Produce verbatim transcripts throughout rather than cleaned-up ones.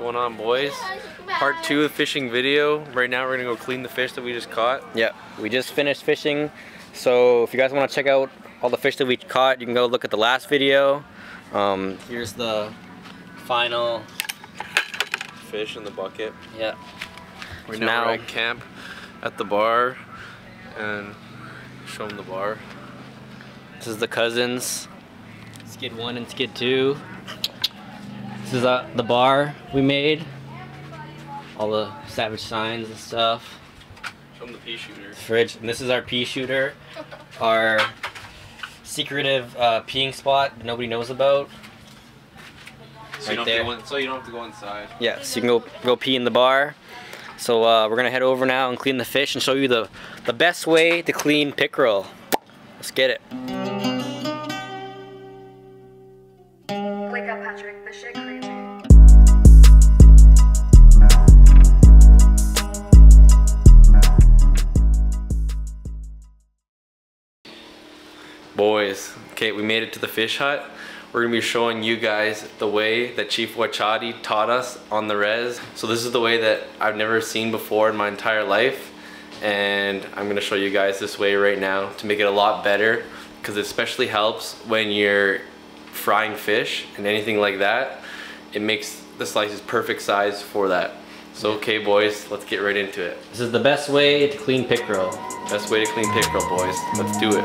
going on, boys? Part two of the fishing video. Right now we're gonna go clean the fish that we just caught. Yeah, we just finished fishing. So if you guys want to check out all the fish that we caught, you can go look at the last video. Um, Here's the final fish in the bucket. Yeah. We're so now, now at camp at the bar, and show them the bar. This is the cousins, skid one and skid two. This is uh, the bar we made. All the Savage signs and stuff. Show them the pea shooter. The fridge, and this is our pea shooter. Our secretive uh, peeing spot that nobody knows about. So, right you there. In, so you don't have to go inside. Yeah, so you can go, go pee in the bar. So uh, we're gonna head over now and clean the fish and show you the, the best way to clean pickerel. Let's get it. Wake up, Patrick, this shit crazy. Boys, okay, we made it to the fish hut. We're gonna be showing you guys the way that Chief Wachati taught us on the res. So this is the way that I've never seen before in my entire life. And I'm gonna show you guys this way right now to make it a lot better, because it especially helps when you're frying fish and anything like that. It makes the slices perfect size for that. So okay, boys, let's get right into it. This is the best way to clean pickerel. Best way to clean pickerel, boys. Let's do it.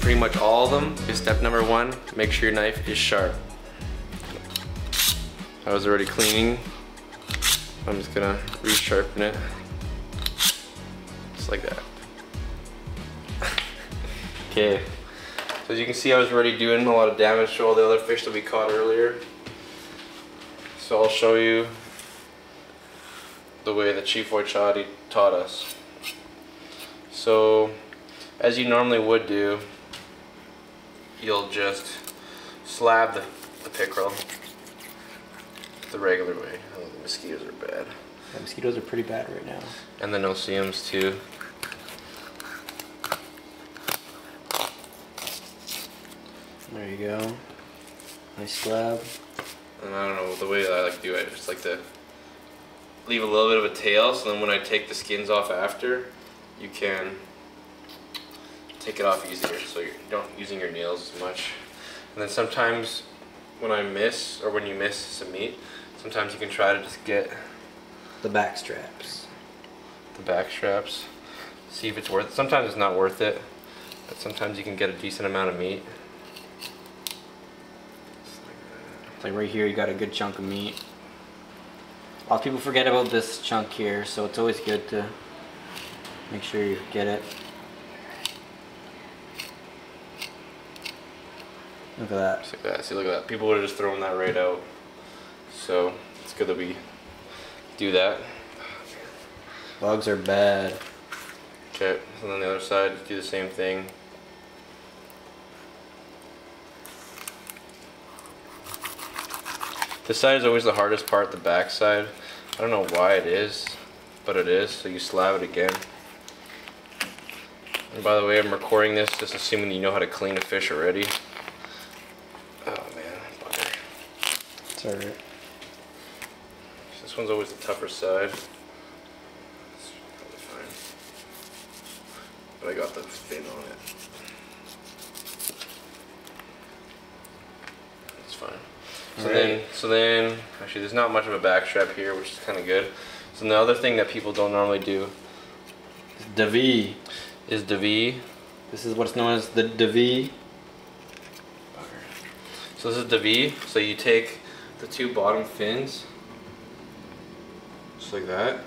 Pretty much all of them. Step number one, make sure your knife is sharp. I was already cleaning. I'm just gonna re-sharpen it. Just like that. Okay. So as you can see, I was already doing a lot of damage to all the other fish that we caught earlier. So I'll show you the way that Chief Wachati taught us. So, as you normally would do, you'll just slab the, the pickerel the regular way. Oh, the mosquitoes are bad. The mosquitoes are pretty bad right now. And the no-see-ums too. There you go. Nice slab. And I don't know, the way that I like to do it, I just like to leave a little bit of a tail, so then when I take the skins off after, you can take it off easier, so you don't using your nails as much. And then sometimes when I miss, or when you miss some meat, sometimes you can try to just get the back straps. The back straps. See if it's worth it. Sometimes it's not worth it, but sometimes you can get a decent amount of meat. Like right here, you got a good chunk of meat. A lot of people forget about this chunk here, so it's always good to make sure you get it. Look at that. Look at that. See, look at that. People would have just thrown that right out. So it's good that we do that. Bugs are bad. Okay, and then the other side, do the same thing. This side is always the hardest part, the back side. I don't know why it is, but it is. So you slab it again. And by the way, I'm recording this just assuming you know how to clean a fish already. Alright. This one's always the tougher side. It's probably fine. But I got the fin on it. It's fine. So right. then, so then, actually there's not much of a back strap here, which is kind of good. So the other thing that people don't normally do is D A VEE. Is D A VEE. This is what's known as the D A VEE. So this is D A VEE. So you take the two bottom fins, just like that.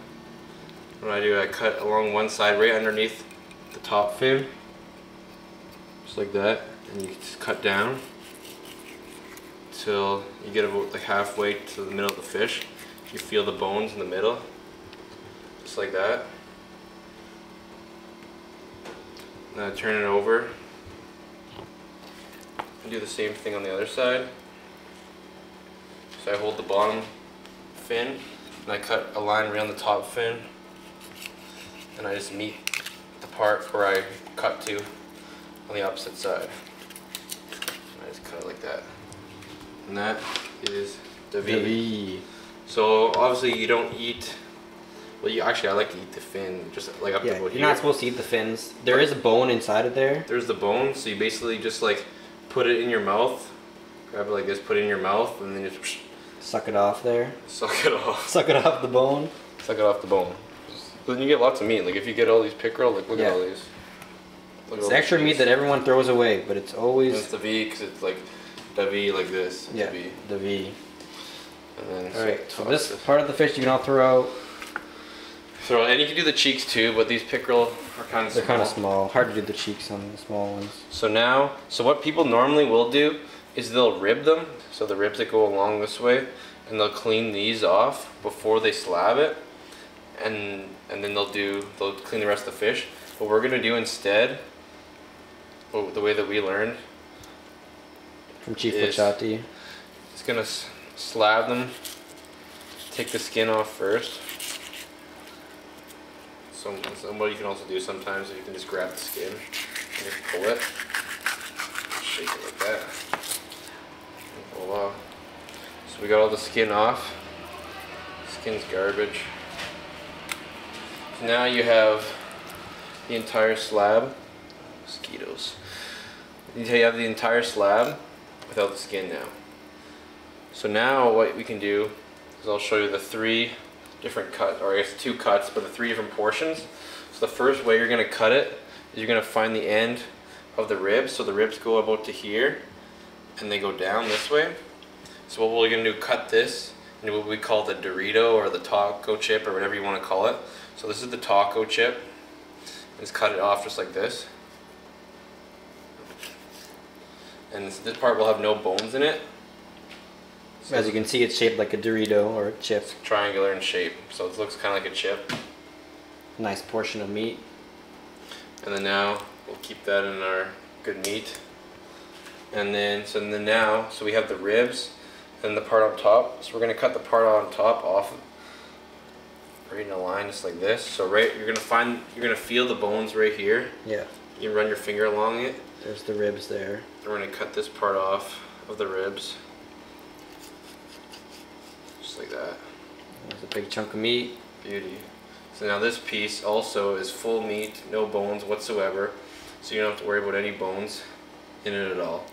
What I do, I cut along one side right underneath the top fin, just like that, and you just cut down till you get about like halfway to the middle of the fish. You feel the bones in the middle, just like that. And then I turn it over, and do the same thing on the other side. So I hold the bottom fin and I cut a line around the top fin and I just meet the part where I cut to on the opposite side. And I just cut it like that. And that is the V. So obviously you don't eat, well you actually I like to eat the fin, just like up yeah, to about here. You're not supposed to eat the fins. There is a bone inside of there. There's the bone, so you basically just like put it in your mouth, grab it like this, put it in your mouth, and then just suck it off there. Suck it off. Suck it off the bone. Suck it off the bone. So then you get lots of meat. Like if you get all these pickerel, like look yeah. at all these. Look it's all extra these meat that everyone throws away, but it's always. And it's the V because it's like the V like this. It's yeah. The V. The V. And then all right. So this it. part of the fish you can all throw out. Throw, and you can do the cheeks too, but these pickerel are kind of. They're small. kind of small. Hard to do the cheeks on the small ones. So now, so what people normally will do is they'll rib them. So the ribs that go along this way, and they'll clean these off before they slab it, and and then they'll do they'll clean the rest of the fish. What we're gonna do instead, well, the way that we learned from Chief Wachati, it's gonna slab them. Take the skin off first. So, so what you can also do sometimes is you can just grab the skin and just pull it, shake it like that. Voila. So we got all the skin off. Skin's garbage. So now you have the entire slab. Mosquitoes. You have the entire slab without the skin now. So now what we can do is I'll show you the three different cuts, or I guess two cuts, but the three different portions. So the first way you're going to cut it is you're going to find the end of the ribs. So the ribs go about to here and they go down this way. So what we're going to do, cut this into what we call the Dorito or the taco chip or whatever you want to call it. So this is the taco chip. Just cut it off just like this. And this, this part will have no bones in it. So as you can see, it's shaped like a Dorito or a chip. It's triangular in shape, so it looks kind of like a chip. Nice portion of meat. And then now we'll keep that in our good meat. And then, so then now, so we have the ribs and the part on top. So we're going to cut the part on top off, right in a line, just like this. So right, you're going to find, you're going to feel the bones right here. Yeah. You run your finger along it. There's the ribs there. And we're going to cut this part off of the ribs, just like that. There's a big chunk of meat. Beauty. So now this piece also is full meat, no bones whatsoever. So you don't have to worry about any bones in it at all.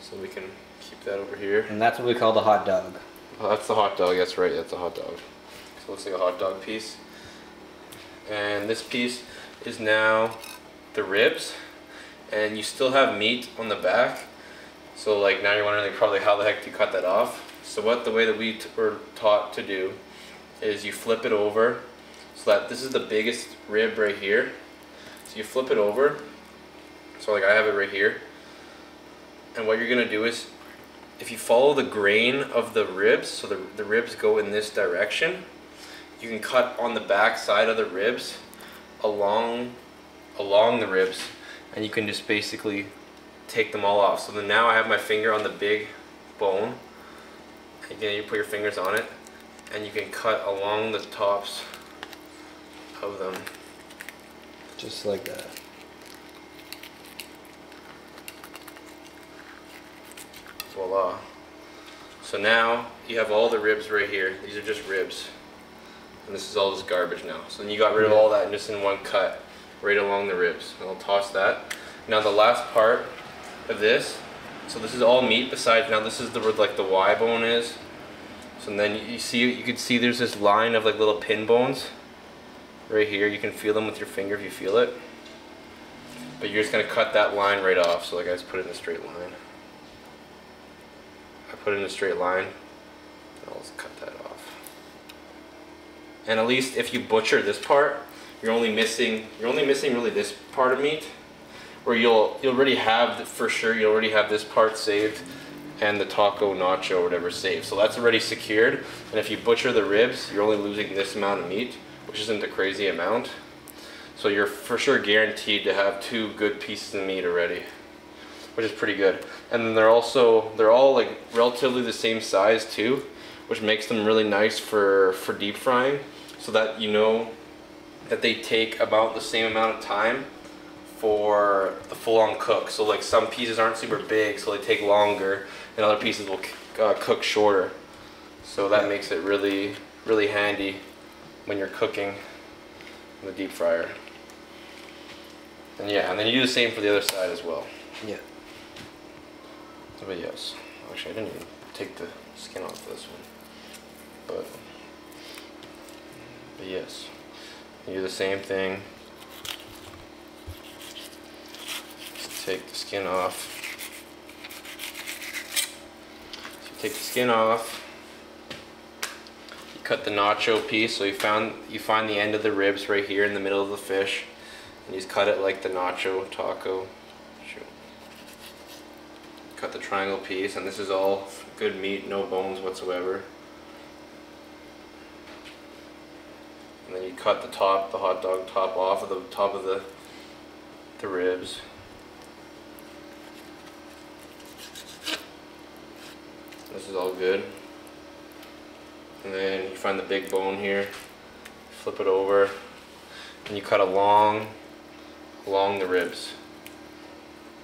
So we can keep that over here. And that's what we call the hot dog. Oh, that's the hot dog, that's right, that's a hot dog. So it looks like a hot dog piece. And this piece is now the ribs. And you still have meat on the back. So like now you're wondering probably how the heck do you cut that off? So what the way that we t were taught to do is you flip it over. So that this is the biggest rib right here. So you flip it over. So like I have it right here. And what you're going to do is, if you follow the grain of the ribs, so the, the ribs go in this direction, you can cut on the back side of the ribs along along the ribs, and you can just basically take them all off. So then now I have my finger on the big bone. Again, you put your fingers on it, and you can cut along the tops of them. Just like that. Voila. So now you have all the ribs right here. These are just ribs. And this is all just garbage now. So then you got rid of all that and just in one cut right along the ribs. And I'll toss that. Now the last part of this, so this is all meat besides now this is the where like the Y bone is. So then you see you can see there's this line of like little pin bones right here. You can feel them with your finger if you feel it. But you're just gonna cut that line right off. So like I just put it in a straight line. I put it in a straight line. I'll just cut that off. And at least if you butcher this part, you're only missing you're only missing really this part of meat, where you'll you'll already have for sure you'll already have this part saved, and the taco nacho or whatever saved. So that's already secured. And if you butcher the ribs, you're only losing this amount of meat, which isn't a crazy amount. So you're for sure guaranteed to have two good pieces of meat already. which is pretty good. And then they're also, they're all like relatively the same size too, which makes them really nice for, for deep frying, so that you know that they take about the same amount of time for the full-on cook. So like some pieces aren't super big, so they take longer, and other pieces will uh, cook shorter. So that makes it really, really handy when you're cooking in the deep fryer. And yeah, and then you do the same for the other side as well. Yeah. But yes, actually I didn't even take the skin off this one. But, but yes, you do the same thing. Just take the skin off. So you take the skin off. You cut the nacho piece. So you found you find the end of the ribs right here in the middle of the fish. And you just cut it like the nacho taco. Shoot. Cut the triangle piece, and this is all good meat, no bones whatsoever. And then you cut the top, the hot dog top off of the top of the the ribs. This is all good. And then you find the big bone here, flip it over, and you cut along. along the ribs.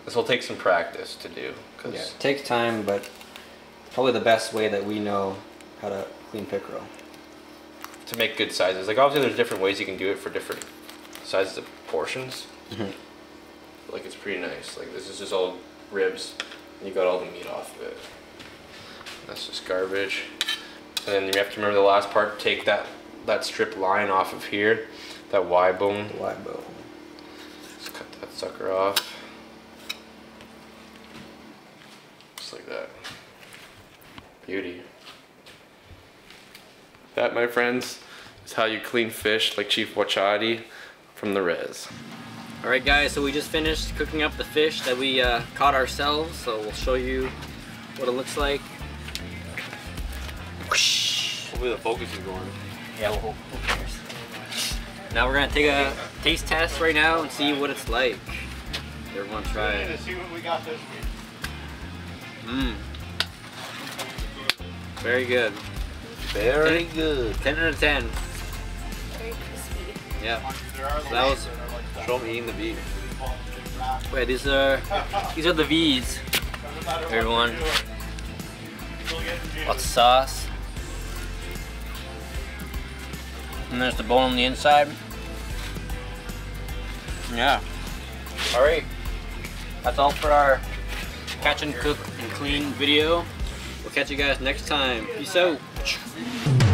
This will take some practice to do. Cause yeah, it takes time, but probably the best way that we know how to clean pickerel. To make good sizes. Like obviously there's different ways you can do it for different sizes of portions. Mm-hmm. Like it's pretty nice. Like this is just all ribs and you got all the meat off of it. That's just garbage. And then you have to remember the last part, take that, that strip line off of here, that Y bone. The Y bone. Sucker off, just like that. Beauty. That, my friends, is how you clean fish like Chief Wachati from the res. All right, guys. So we just finished cooking up the fish that we uh, caught ourselves. So we'll show you what it looks like. Hopefully the focus is going. Yeah. We'll hope. Now we're gonna take a taste test right now and see what it's like. Everyone try it. Let's see what we got this week. Mmm. Very good. Very ten, good. ten out of ten. Very crispy. Yeah. So that was from eating the beef. Wait, these are these are the V's. Everyone. Lots of sauce. And there's the bone on the inside. Yeah. All right. That's all for our catch and cook and clean video. We'll catch you guys next time. Peace out.